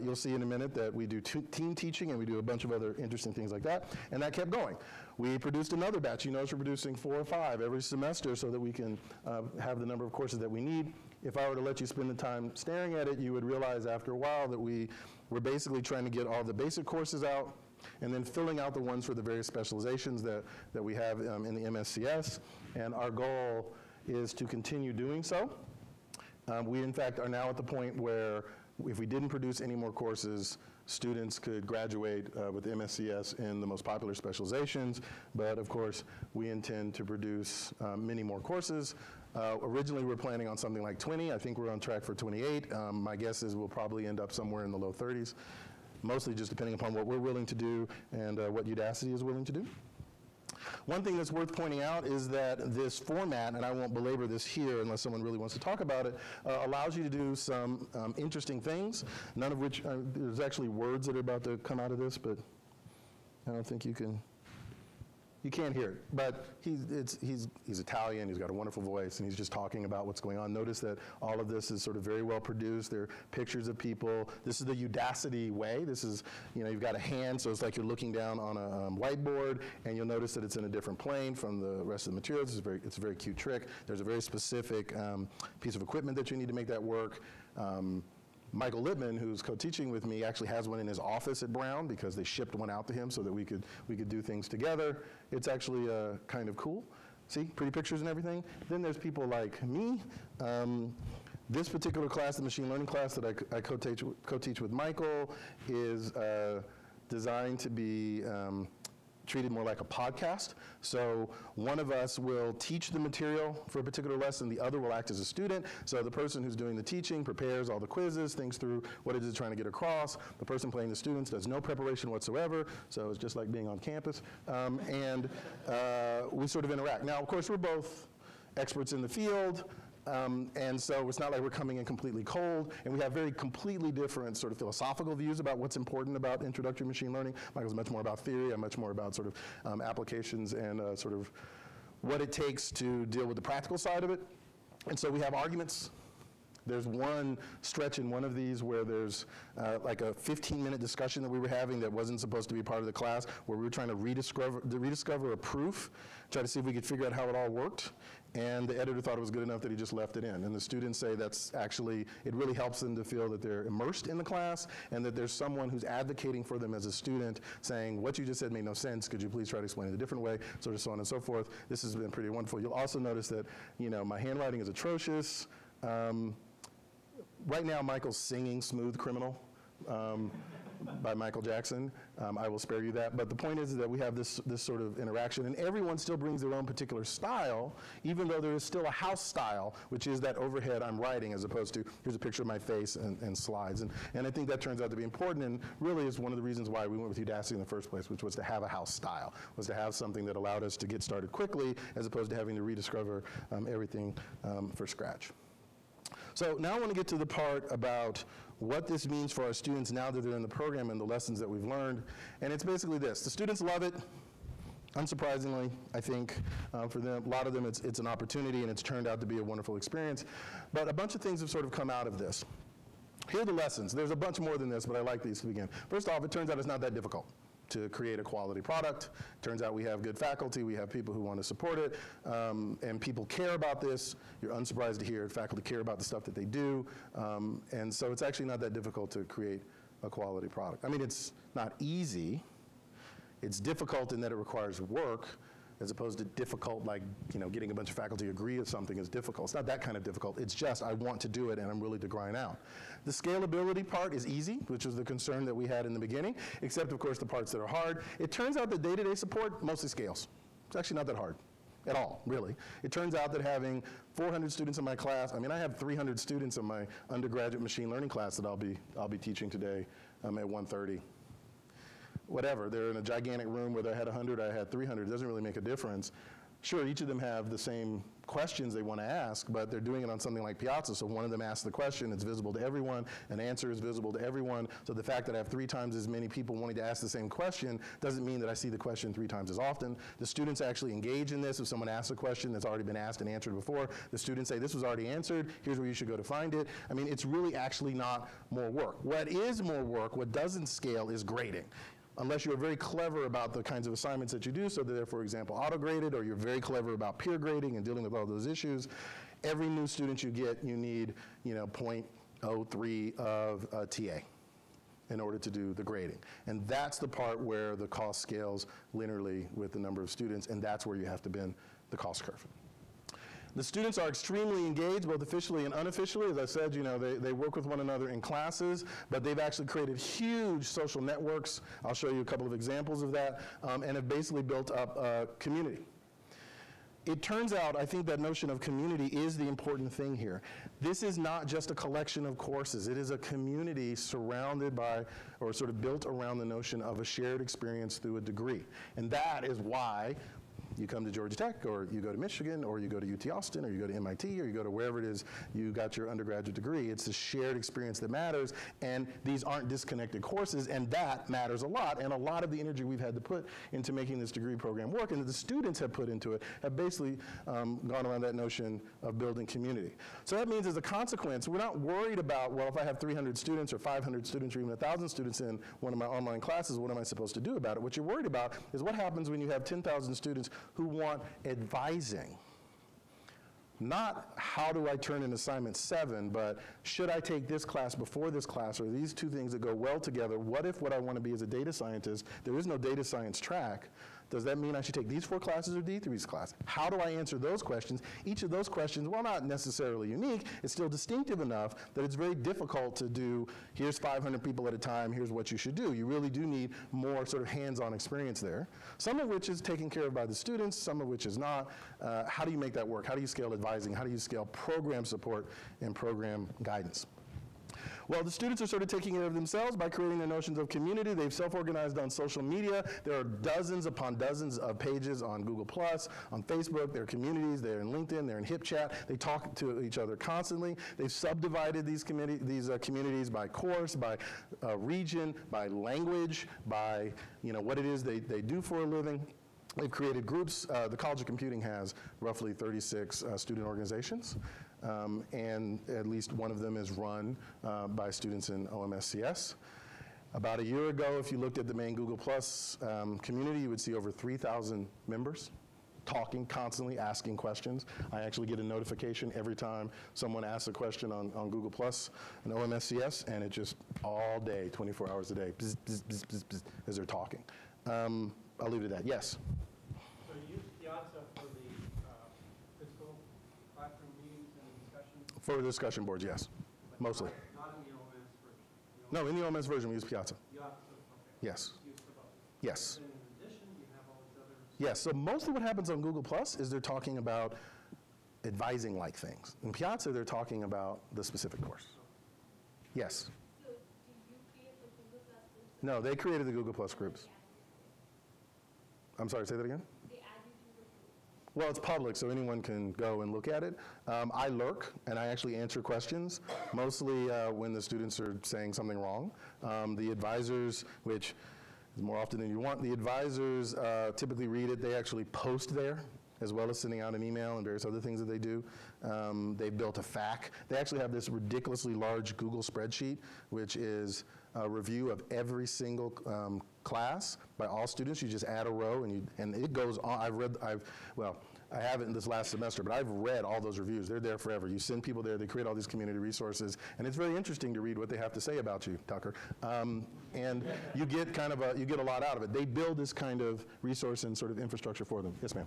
You'll see in a minute that we do team teaching and we do a bunch of other interesting things like that, and that kept going. We produced another batch. You notice we're producing 4 or 5 every semester so that we can have the number of courses that we need. If I were to let you spend the time staring at it, you would realize after a while that we were basically trying to get all the basic courses out and then filling out the ones for the various specializations that we have in the MSCS. And our goal is to continue doing so. We, in fact, are now at the point where if we didn't produce any more courses, students could graduate with MSCS in the most popular specializations, but of course, we intend to produce many more courses. Originally, we were planning on something like 20. I think we're on track for 28. My guess is we'll probably end up somewhere in the low 30s, mostly just depending upon what we're willing to do and what Udacity is willing to do. One thing that's worth pointing out is that this format, and I won't belabor this here unless someone really wants to talk about it, allows you to do some interesting things, none of which, there's actually words that are about to come out of this, but I don't think you can't hear it. But he's Italian, he's got a wonderful voice, and he's just talking about what's going on. Notice that all of this is sort of very well produced. There are pictures of people. This is the Udacity way. This is, you know, you've got a hand, so it's like you're looking down on a whiteboard, and you'll notice that it's in a different plane from the rest of the materials. It's a very cute trick. There's a very specific piece of equipment that you need to make that work. Michael Lipman, who's co-teaching with me, actually has one in his office at Brown because they shipped one out to him so that we could do things together. It's actually kind of cool. See, pretty pictures and everything. Then there's people like me. This particular class, the machine learning class that I co-teach with Michael, is designed to be treated more like a podcast. So one of us will teach the material for a particular lesson, the other will act as a student. So the person who's doing the teaching prepares all the quizzes, thinks through what it is trying to get across. The person playing the students does no preparation whatsoever, so it's just like being on campus. We sort of interact. Now, of course, we're both experts in the field, and so it's not like we're coming in completely cold, and we have very completely different sort of philosophical views about what's important about introductory machine learning. Michael's much more about theory, I'm much more about sort of applications and sort of what it takes to deal with the practical side of it. And so we have arguments. There's one stretch in one of these where there's like a 15-minute discussion that we were having that wasn't supposed to be part of the class, where we were trying to rediscover a proof, try to see if we could figure out how it all worked. And the editor thought it was good enough that he just left it in. And the students say that's actually, it really helps them to feel that they're immersed in the class and that there's someone who's advocating for them as a student saying, what you just said made no sense. Could you please try to explain it a different way? Sort of so on and so forth. This has been pretty wonderful. You'll also notice that, you know, my handwriting is atrocious. Right now, Michael's singing Smooth Criminal, by Michael Jackson. I will spare you that. But the point is that we have this sort of interaction, and everyone still brings their own particular style, even though there is still a house style, which is that overhead I'm writing as opposed to here's a picture of my face and slides. And I think that turns out to be important, and really is one of the reasons why we went with Udacity in the first place, which was to have a house style, was to have something that allowed us to get started quickly as opposed to having to rediscover everything for scratch. So now I want to get to the part about what this means for our students now that they're in the program and the lessons that we've learned. And it's basically this. The students love it, unsurprisingly, I think. For them, a lot of them, it's an opportunity, and it's turned out to be a wonderful experience. But a bunch of things have sort of come out of this. Here are the lessons. There's a bunch more than this, but I like these to begin. First off, it turns out it's not that difficult to create a quality product. Turns out we have good faculty, we have people who want to support it, and people care about this. You're unsurprised to hear faculty care about the stuff that they do, and so it's actually not that difficult to create a quality product. I mean, it's not easy. It's difficult in that it requires work, as opposed to difficult, like, you know, getting a bunch of faculty to agree with something is difficult. It's not that kind of difficult. It's just I want to do it, and I'm willing to grind out. The scalability part is easy, which was the concern that we had in the beginning, except, of course, the parts that are hard. It turns out that day-to-day support mostly scales. It's actually not that hard at all, really. It turns out that having 400 students in my class, I mean, I have 300 students in my undergraduate machine learning class that I'll be teaching today at 1:30. Whatever, they're in a gigantic room. Whether I had 100, I had 300, it doesn't really make a difference. Sure, each of them have the same questions they want to ask, but they're doing it on something like Piazza, so one of them asks the question, it's visible to everyone, an answer is visible to everyone, so the fact that I have 3 times as many people wanting to ask the same question doesn't mean that I see the question 3 times as often. The students actually engage in this. If someone asks a question that's already been asked and answered before, the students say, this was already answered, here's where you should go to find it. I mean, it's really actually not more work. What is more work, what doesn't scale, is grading. Unless you're very clever about the kinds of assignments that you do, so that they're, for example, auto-graded, or you're very clever about peer grading and dealing with all those issues, every new student you get, you need, you know, 0.03 of a TA in order to do the grading. And that's the part where the cost scales linearly with the number of students, and that's where you have to bend the cost curve. The students are extremely engaged, both officially and unofficially. As I said, you know, they work with one another in classes, but they've actually created huge social networks. I'll show you a couple of examples of that, and have basically built up a community. It turns out, I think, that notion of community is the important thing here. This is not just a collection of courses. It is a community surrounded by, or sort of built around, the notion of a shared experience through a degree. And that is why you come to Georgia Tech, or you go to Michigan, or you go to UT Austin, or you go to MIT, or you go to wherever it is you got your undergraduate degree. It's the shared experience that matters, and these aren't disconnected courses, and that matters a lot. And a lot of the energy we've had to put into making this degree program work, and that the students have put into it, have basically gone around that notion of building community. So that means, as a consequence, we're not worried about, well, if I have 300 students or 500 students or even 1,000 students in one of my online classes, what am I supposed to do about it? What you're worried about is what happens when you have 10,000 students who want advising. Not how do I turn in assignment 7, but should I take this class before this class, or these two things that go well together? What if what I want to be is a data scientist, there is no data science track? Does that mean I should take these 4 classes or D3's class? How do I answer those questions? Each of those questions, while not necessarily unique, is still distinctive enough that it's very difficult to do, here's 500 people at a time, here's what you should do. You really do need more sort of hands-on experience there, some of which is taken care of by the students, some of which is not. How do you make that work? How do you scale advising? How do you scale program support and program guidance? Well, the students are sort of taking care of themselves by creating their notions of community. They've self-organized on social media. There are dozens upon dozens of pages on Google+, on Facebook. There are communities. They're in LinkedIn. They're in HipChat. They talk to each other constantly. They've subdivided these communities by course, by region, by language, by, you know, what it is they do for a living. They've created groups. The College of Computing has roughly 36 student organizations, and at least one of them is run by students in OMSCS. About a year ago, if you looked at the main Google+ community, you would see over 3,000 members talking constantly, asking questions. I actually get a notification every time someone asks a question on Google+ and OMSCS, and it just all day, 24 hours a day, bzz, bzz, bzz, bzz, bzz, as they're talking. I'll leave it at that. Yes? So you use Piazza for the physical platform meetings and discussions? For the discussion boards, yes. But mostly. Not in the OMS version. No, in the OMS version, we use Piazza. You have to, okay. Yes. You use for both. Yes. And in addition, you have all these other... Yes, so mostly what happens on Google Plus is they're talking about advising like things. In Piazza, they're talking about the specific course. Yes. So do you create the Google Plus groups? No, they created the Google Plus groups. I'm sorry, say that again? They add you to the group. Well, it's public, so anyone can go and look at it. I lurk, and I actually answer questions, mostly when the students are saying something wrong. The advisors, which is more often than you want, the advisors typically read it. They actually post there, as well as sending out an email and various other things that they do. They've built a FAQ. They actually have this ridiculously large Google spreadsheet, which is a review of every single class by all students. You just add a row, and it goes on. I haven't in this last semester, but I've read all those reviews. They're there forever. You send people there. They create all these community resources, and it's very interesting to read what they have to say about you, Tucker. And you get kind of you get a lot out of it. They build this kind of resource and sort of infrastructure for them. Yes, ma'am.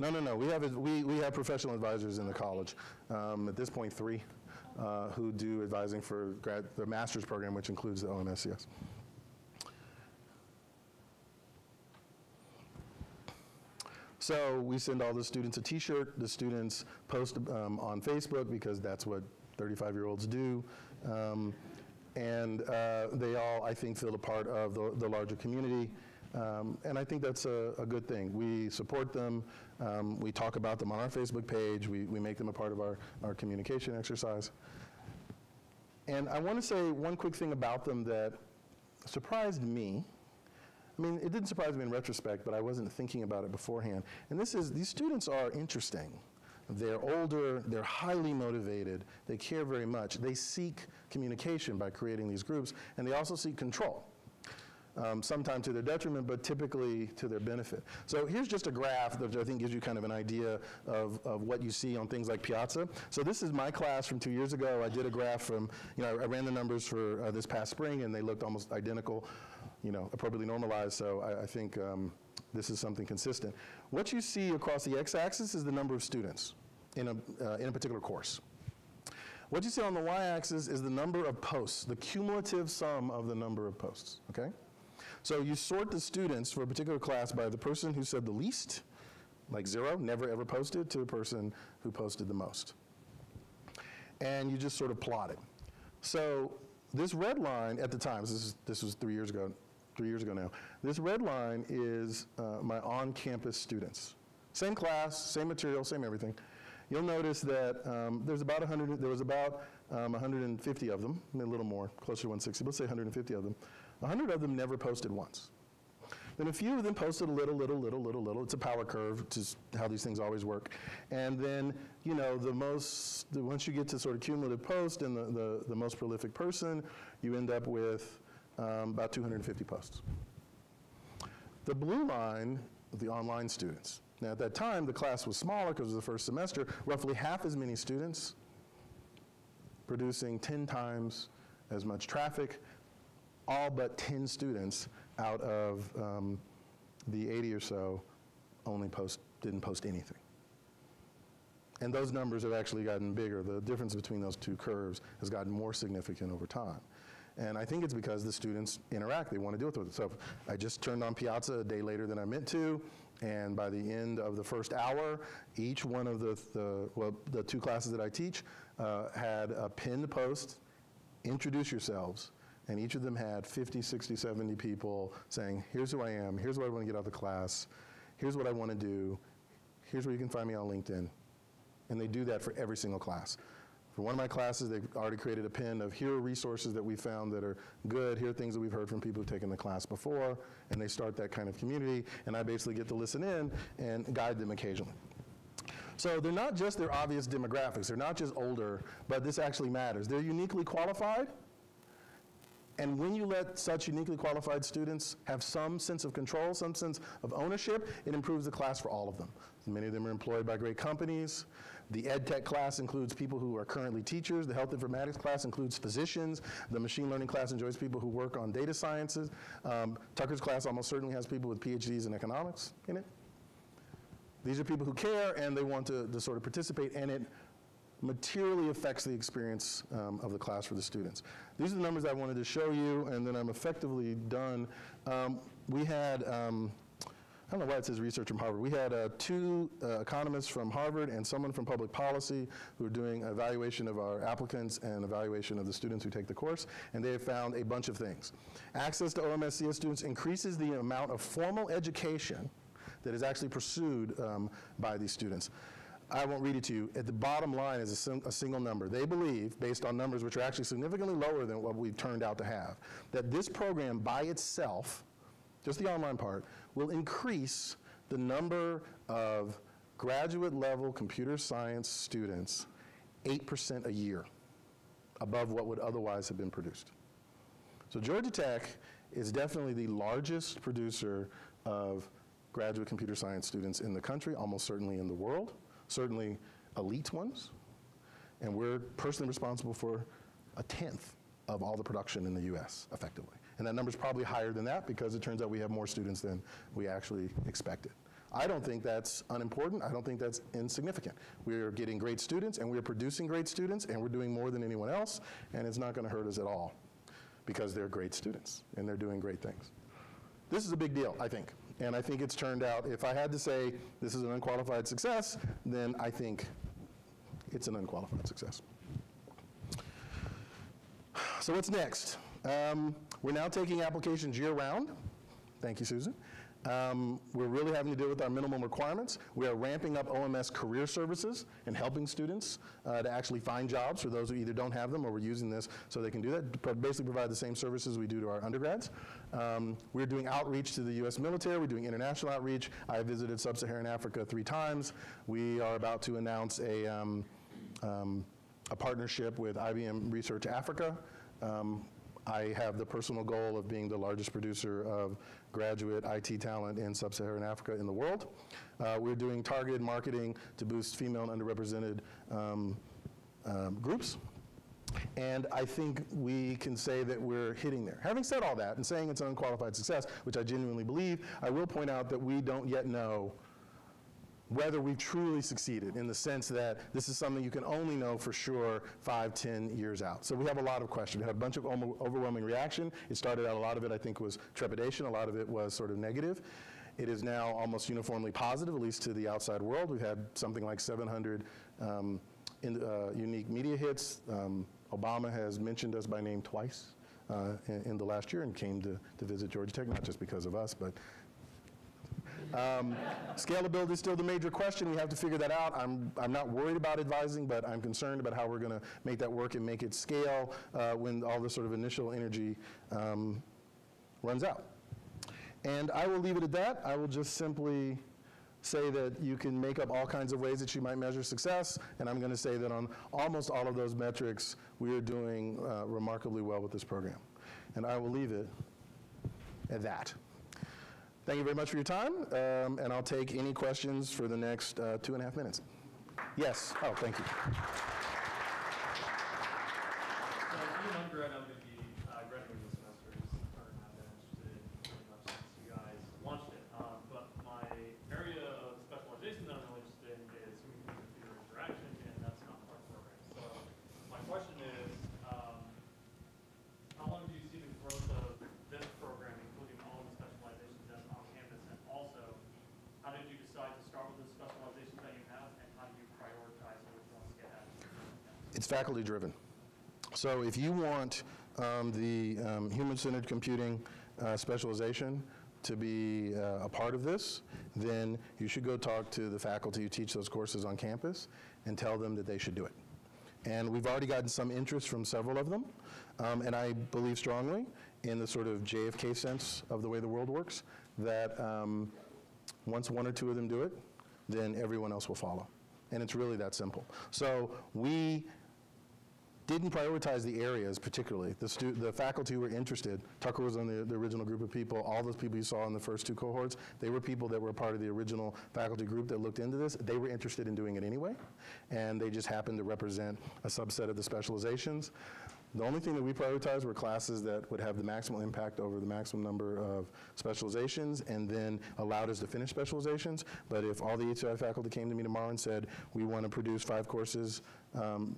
No. We have professional advisors in the college. At this point, 3 who do advising for the master's program, which includes the OMSCS. So we send all the students a T-shirt. The students post on Facebook because that's what 35-year-olds do. And they all, I think, feel a part of the larger community. And I think that's a good thing. We support them. We talk about them on our Facebook page. We make them a part of our communication exercise. And I want to say one quick thing about them that surprised me. I mean, it didn't surprise me in retrospect, but I wasn't thinking about it beforehand. And this is, these students are interesting. They're older, they're highly motivated, they care very much. They seek communication by creating these groups, and they also seek control. Sometimes to their detriment, but typically to their benefit. So here's just a graph that I think gives you kind of an idea of what you see on things like Piazza. So this is my class from 2 years ago. I did a graph from, I ran the numbers for this past spring, and they looked almost identical, appropriately normalized. So I think this is something consistent. What you see across the x-axis is the number of students in a particular course. What you see on the y-axis is the number of posts, the cumulative sum of the number of posts, okay? So you sort the students for a particular class by the person who said the least, like 0, never ever posted, to the person who posted the most. And you just sort of plot it. So this red line at the time, this was 3 years ago now, this red line is my on-campus students. Same class, same material, same everything. You'll notice that there was about 150 of them, a little more, closer to 160, let's say 150 of them. 100 of them never posted once. Then a few of them posted a little. It's a power curve, which is how these things always work. And then, once you get to sort of cumulative post and the most prolific person, you end up with about 250 posts. The blue line, the online students. Now, at that time, the class was smaller because it was the first semester, roughly half as many students producing 10 times as much traffic, all but 10 students out of the 80 or so didn't post anything. And those numbers have actually gotten bigger. The difference between those two curves has gotten more significant over time. And I think it's because the students interact. They want to do it with themselves. I just turned on Piazza a day later than I meant to. And by the end of the first hour, each one of the 2 classes that I teach had a pinned post, introduce yourselves. And each of them had 50, 60, 70 people saying, here's who I am, here's what I want to get out of the class, here's what I want to do, here's where you can find me on LinkedIn. And they do that for every single class. For one of my classes, they've already created a pin of here are resources that we found that are good, here are things that we've heard from people who've taken the class before, and they start that kind of community, and I basically get to listen in and guide them occasionally. So they're not just their obvious demographics, they're not just older, but this actually matters. They're uniquely qualified, and when you let such uniquely qualified students have some sense of control, some sense of ownership, it improves the class for all of them. Many of them are employed by great companies. The EdTech class includes people who are currently teachers. The Health Informatics class includes physicians. The Machine Learning class enjoys people who work on data sciences. Tucker's class almost certainly has people with PhDs in economics in it. These are people who care, and they want to sort of participate, and it materially affects the experience of the class for the students. These are the numbers I wanted to show you, and then I'm effectively done. We had, I don't know why it says research from Harvard. We had two economists from Harvard and someone from public policy who are doing evaluation of our applicants and evaluation of the students who take the course, and they have found a bunch of things. Access to OMSCS students increases the amount of formal education that is actually pursued by these students. I won't read it to you. At the bottom line is a single number. They believe, based on numbers which are actually significantly lower than what we've turned out to have, that this program by itself, just the online part, will increase the number of graduate level computer science students 8% a year above what would otherwise have been produced. So Georgia Tech is definitely the largest producer of graduate computer science students in the country, almost certainly in the world, certainly elite ones, and we're personally responsible for a 10th of all the production in the US, effectively. And that number's probably higher than that because it turns out we have more students than we actually expected. I don't think that's unimportant. I don't think that's insignificant. We're getting great students, and we're producing great students, and we're doing more than anyone else, and it's not gonna hurt us at all because they're great students and they're doing great things. This is a big deal, I think. And I think it's turned out, if I had to say this is an unqualified success, then I think it's an unqualified success. So what's next? We're now taking applications year-round. Thank you, Susan. We're really having to deal with our minimum requirements. We are ramping up OMS career services and helping students to actually find jobs for those who either don't have them or we're using this so they can do that, but basically provide the same services we do to our undergrads. We're doing outreach to the US military. We're doing international outreach. I visited Sub-Saharan Africa 3 times. We are about to announce a partnership with IBM Research Africa. I have the personal goal of being the largest producer of graduate IT talent in Sub-Saharan Africa in the world. We're doing targeted marketing to boost female and underrepresented groups. And I think we can say that we're hitting there. Having said all that and saying it's an unqualified success, which I genuinely believe, I will point out that we don't yet know whether we've truly succeeded in the sense that this is something you can only know for sure 5, 10 years out. So we have a lot of questions. We had a bunch of overwhelming reaction. It started out, a lot of it I think was trepidation. A lot of it was sort of negative. It is now almost uniformly positive, at least to the outside world. We've had something like 700 unique media hits. Obama has mentioned us by name twice in the last year and came to visit Georgia Tech, not just because of us, but scalability is still the major question. We have to figure that out. I'm not worried about advising, but I'm concerned about how we're going to make that work and make it scale when all this sort of initial energy runs out. And I will leave it at that. I will just simply say that you can make up all kinds of ways that you might measure success, and I'm going to say that on almost all of those metrics, we are doing remarkably well with this program. And I will leave it at that. Thank you very much for your time, and I'll take any questions for the next 2.5 minutes. Yes, oh, thank you. So as an undergrad, I'm going to be graduating this semester, or not that interested pretty much since you guys launched it. But my area of specialization that I'm really interested in is human-computer interaction, and that's not part of the program. So my question is, how long do you see the growth of this program, including all the specializations that's on campus, and also, how did you decide to start with the specializations that you have, and how do you prioritize which ones get out? It's faculty driven. So if you want the human-centered computing specialization to be a part of this, then you should go talk to the faculty who teach those courses on campus and tell them that they should do it. And we've already gotten some interest from several of them. And I believe strongly in the sort of JFK sense of the way the world works, that once 1 or 2 of them do it, then everyone else will follow. And it's really that simple. So we didn't prioritize the areas particularly. The faculty who were interested, Tucker was on the original group of people, all those people you saw in the first 2 cohorts, they were people that were part of the original faculty group that looked into this. They were interested in doing it anyway, and they just happened to represent a subset of the specializations. The only thing that we prioritized were classes that would have the maximum impact over the maximum number of specializations and then allowed us to finish specializations. But if all the HCI faculty came to me tomorrow and said, we want to produce 5 courses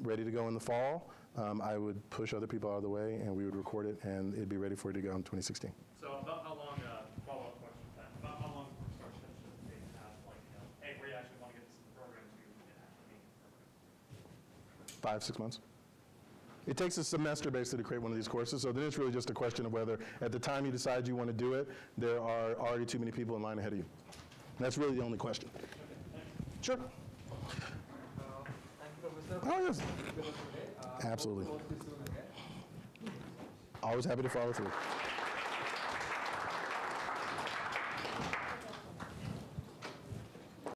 ready to go in the fall, I would push other people out of the way and we would record it and it'd be ready for you to go in 2016. So about how long, follow-up question, about how long research should take to that point, you know, hey, we actually want to get this program to actually being a program? 5, 6 months. It takes a semester basically to create one of these courses, so then it's really just a question of whether at the time you decide you want to do it, there are already too many people in line ahead of you. And that's really the only question. Sure. Thank you, Professor. Oh, yes. Absolutely. Always happy to follow through.